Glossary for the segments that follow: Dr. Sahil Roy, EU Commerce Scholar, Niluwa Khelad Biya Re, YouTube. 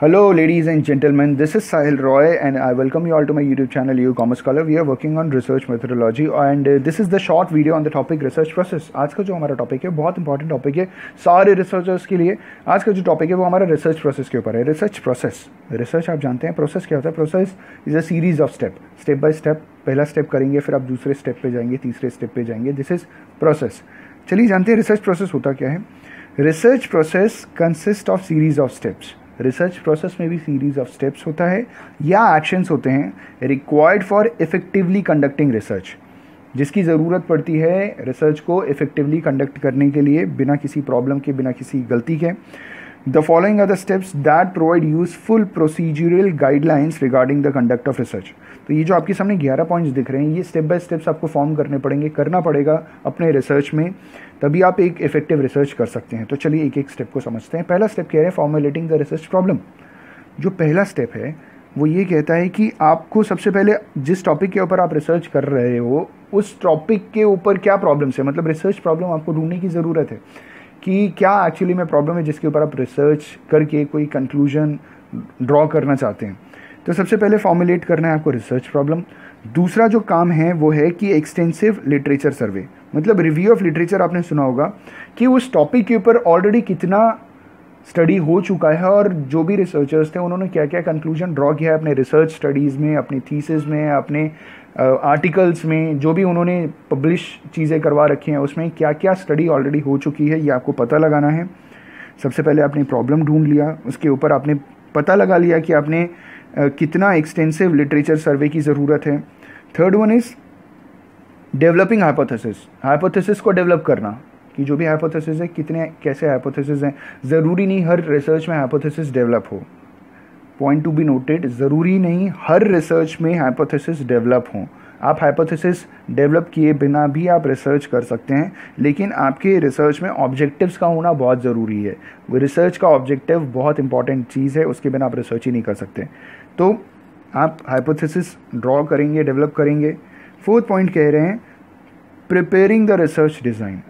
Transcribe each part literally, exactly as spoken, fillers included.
Hello ladies and gentlemen, this is Sahil Roy and I welcome you all to my YouTube channel E U Commerce Scholar. We are working on research methodology and uh, this is the short video on the topic research process. आज का जो हमारा topic है बहुत important topic है सारे researchers के लिए. आज का जो topic है वो हमारा research process के ऊपर है. Research process, research आप जानते हैं process क्या होता है. Process is a series of step, step by step. पहला step करेंगे, फिर आप दूसरे step पे जाएंगे, तीसरे step पे जाएंगे. This is process. चलिए जानते हैं research process होता क्या है. Research process consists of series of steps. Research process में भी सीरीज ऑफ स्टेप्स होता है या एक्शंस होते हैं required for effectively conducting research, जिसकी ज़रूरत पड़ती है रिसर्च को इफेक्टिवली कंडक्ट करने के लिए बिना किसी प्रॉब्लम के, बिना किसी गलती के. The following are the steps that provide useful procedural guidelines regarding the conduct of research. तो ये जो आपके सामने ग्यारह पॉइंट्स दिख रहे हैं ये स्टेप बाय स्टेप्स आपको फॉर्म करने पड़ेंगे, करना पड़ेगा अपने रिसर्च में, तभी आप एक इफेक्टिव रिसर्च कर सकते हैं. तो चलिए एक एक स्टेप को समझते हैं. पहला स्टेप कह रहे हैं फॉर्मुलेटिंग द रिसर्च प्रॉब्लम. जो पहला स्टेप है वो ये कहता है कि आपको सबसे पहले जिस टॉपिक के ऊपर आप रिसर्च कर रहे हो उस टॉपिक के ऊपर क्या प्रॉब्लम्स है, मतलब रिसर्च प्रॉब्लम आपको ढूंढने की ज़रूरत है कि क्या एक्चुअली में प्रॉब्लम है जिसके ऊपर आप रिसर्च करके कोई कंक्लूजन ड्रॉ करना चाहते हैं. तो सबसे पहले फॉर्मुलेट करना है आपको रिसर्च प्रॉब्लम. दूसरा जो काम है वो है कि एक्सटेंसिव लिटरेचर सर्वे, मतलब रिव्यू ऑफ लिटरेचर. आपने सुना होगा कि उस टॉपिक के ऊपर ऑलरेडी कितना स्टडी हो चुका है और जो भी रिसर्चर्स थे उन्होंने क्या क्या कंक्लूजन ड्रॉ किया है अपने रिसर्च स्टडीज़ में, अपनी थीसिस में, अपने आर्टिकल्स uh, में, जो भी उन्होंने पब्लिश चीज़ें करवा रखी हैं उसमें क्या क्या स्टडी ऑलरेडी हो चुकी है ये आपको पता लगाना है. सबसे पहले आपने प्रॉब्लम ढूंढ लिया, उसके ऊपर आपने पता लगा लिया कि आपने uh, कितना एक्सटेंसिव लिटरेचर सर्वे की ज़रूरत है. Third one is developing hypothesis. Hypothesis को डेवलप करना कि जो भी हाइपोथेसिस है कितने कैसे हाइपोथेसिस हैं. ज़रूरी नहीं हर रिसर्च में हाइपोथेसिस डेवलप हो, पॉइंट टू बी नोटेड. ज़रूरी नहीं हर रिसर्च में हाइपोथेसिस डेवलप हों. आप हाइपोथेसिस डेवलप किए बिना भी आप रिसर्च कर सकते हैं, लेकिन आपके रिसर्च में ऑब्जेक्टिव्स का होना बहुत ज़रूरी है. रिसर्च का ऑब्जेक्टिव बहुत इंपॉर्टेंट चीज़ है, उसके बिना आप रिसर्च ही नहीं कर सकते. तो आप हाइपोथेसिस ड्रॉ करेंगे, डेवलप करेंगे. फोर्थ पॉइंट कह रहे हैं प्रिपेयरिंग द रिसर्च डिज़ाइन.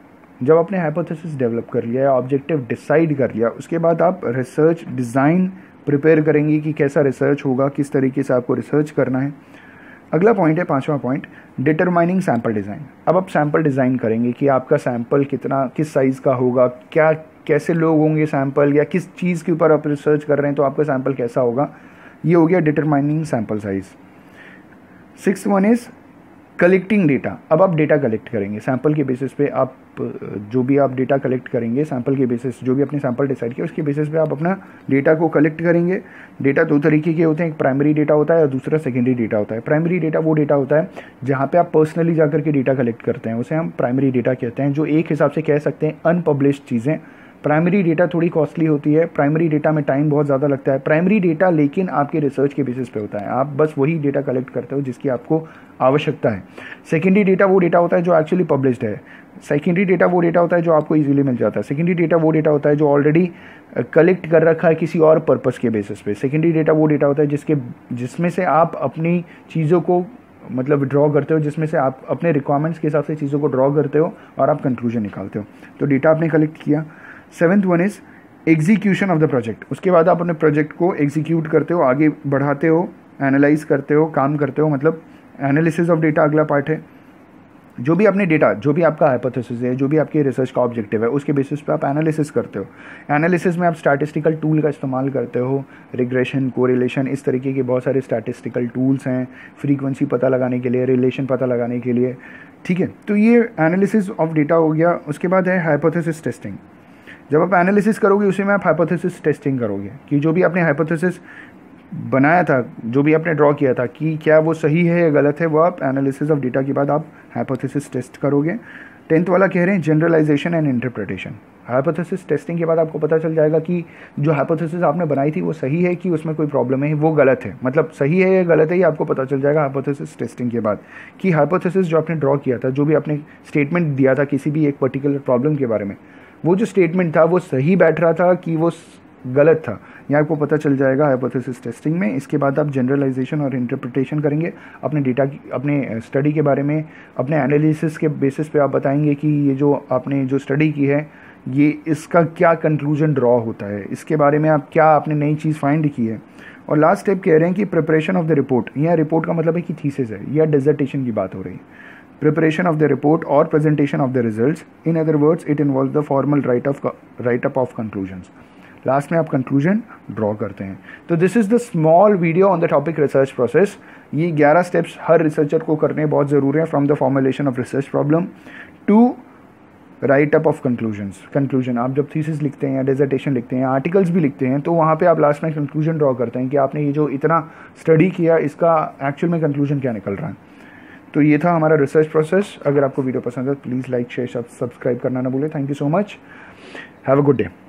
जब आपने हाइपोथेसिस डेवलप कर लिया या ऑब्जेक्टिव डिसाइड कर लिया उसके बाद आप रिसर्च डिज़ाइन प्रिपेयर करेंगे कि कैसा रिसर्च होगा, किस तरीके से आपको रिसर्च करना है. अगला पॉइंट है पांचवा पॉइंट डिटरमाइनिंग सैम्पल डिज़ाइन. अब आप सैम्पल डिज़ाइन करेंगे कि आपका सैम्पल कितना, किस साइज़ का होगा, क्या कैसे लोग होंगे सैम्पल, या किस चीज़ के ऊपर आप रिसर्च कर रहे हैं तो आपका सैम्पल कैसा होगा. ये हो गया determining sample size. Six one is collecting data. अब आप डेटा कलेक्ट करेंगे सैंपल के बेसिस पे. आप जो भी आप डेटा कलेक्ट करेंगे सैंपल के बेसिस, जो भी अपने सैंपल डिसाइड किया उसके बेसिस पे आप अपना डेटा को कलेक्ट करेंगे. डेटा दो तरीके के होते हैं, एक प्राइमरी डेटा होता है और दूसरा सेकेंडरी डेटा होता है. प्राइमरी डेटा वो डेटा होता है जहाँ पर आप पर्सनली जाकर के डेटा कलेक्ट करते हैं, उसे हम प्राइमरी डेटा कहते हैं. जो एक हिसाब से कह सकते हैं अनपब्लिश्ड चीज़ें. प्राइमरी डेटा थोड़ी कॉस्टली होती है, प्राइमरी डेटा में टाइम बहुत ज़्यादा लगता है. प्राइमरी डेटा लेकिन आपके रिसर्च के बेसिस पे होता है, आप बस वही डेटा कलेक्ट करते हो जिसकी आपको आवश्यकता है. सेकेंडरी डेटा वो डेटा होता है जो एक्चुअली पब्लिश्ड है. सेकेंडरी डेटा वो डेटा होता है जो आपको ईजिली मिल जाता है. सेकेंडरी डेटा वो डेटा होता है जो ऑलरेडी कलेक्ट कर रखा है किसी और पर्पज़ के बेसिस पे. सेकेंडरी डेटा वो डेटा होता है जिसके जिसमें से आप अपनी चीज़ों को मतलब ड्रॉ करते हो, जिसमें से आप अपने रिक्वायरमेंट्स के हिसाब से चीज़ों को ड्रॉ करते हो और आप कंक्लूजन निकालते हो. तो डेटा आपने कलेक्ट किया. Seventh one is execution of the project. उसके बाद आप अपने प्रोजेक्ट को एग्जीक्यूट करते हो, आगे बढ़ाते हो, एनालाइज करते हो, काम करते हो, मतलब एनालिसिस ऑफ डेटा अगला पार्ट है. जो भी आपने डेटा, जो भी आपका हाइपोथेसिस है, जो भी आपके रिसर्च का ऑब्जेक्टिव है उसके बेसिस पे आप एनालिसिस करते हो. एनालिसिस में आप स्टैटिस्टिकल टूल का इस्तेमाल करते हो, रिग्रेशन, कोरिलेशन, इस तरीके के बहुत सारे स्टैटिस्टिकल टूल्स हैं फ्रीक्वेंसी पता लगाने के लिए, रिलेशन पता लगाने के लिए. ठीक है, तो ये एनालिसिस ऑफ डेटा हो गया. उसके बाद है हाइपोथेसिस टेस्टिंग. जब आप एनालिसिस करोगे उसी में आप हाइपोथेसिस टेस्टिंग करोगे कि जो भी आपने हाइपोथेसिस बनाया था, जो भी आपने ड्रॉ किया था कि क्या वो सही है या गलत है, वो आप एनालिसिस ऑफ डेटा के बाद आप हाइपोथेसिस टेस्ट करोगे. टेंथ वाला कह रहे हैं generalisation and interpretation. Hypothesis testing के बाद आपको पता चल जाएगा कि जो हाइपोथेसिस आपने बनाई थी वो सही है कि उसमें कोई प्रॉब्लम है, वो गलत है, मतलब सही है या गलत है ये आपको पता चल जाएगा हाइपोथेसिस टेस्टिंग के बाद. कि हाइपोथेसिस जो आपने ड्रॉ किया था, जो भी आपने स्टेटमेंट दिया था किसी भी एक पर्टिकुलर प्रॉब्लम के बारे में, वो जो स्टेटमेंट था वो सही बैठ रहा था कि वो गलत था, ये आपको पता चल जाएगा हाइपोथेसिस टेस्टिंग में. इसके बाद आप जनरलाइजेशन और इंटरप्रिटेशन करेंगे. अपने डेटा की, अपने स्टडी के बारे में, अपने एनालिसिस के बेसिस पे आप बताएंगे कि ये जो आपने जो स्टडी की है ये इसका क्या कंक्लूजन ड्रॉ होता है, इसके बारे में आप क्या आपने नई चीज़ फाइंड की है। और लास्ट स्टेप कह रहे हैं कि प्रिपरेशन ऑफ द रिपोर्ट, यहाँ रिपोर्ट का मतलब है कि थीसिस है या डिसर्टेशन की बात हो रही है। Preparation of the report or presentation of the results. In other words, it involves the formal write up write up of conclusions. Last में आप conclusion draw करते हैं। तो this is the small video on the topic research process. ये eleven steps हर researcher को करने बहुत ज़रूरी हैं, from the formulation of research problem to write up of conclusions. Conclusion आप जब thesis लिखते हैं या dissertation लिखते हैं या articles भी लिखते हैं तो वहाँ पे आप last में conclusion draw करते हैं कि आपने ये जो इतना study किया इसका actual में conclusion क्या निकल रहा है। तो ये था हमारा रिसर्च प्रोसेस। अगर आपको वीडियो पसंद है तो प्लीज़ लाइक शेयर सब्सक्राइब करना ना भूलें। Thank you so much, have a good day.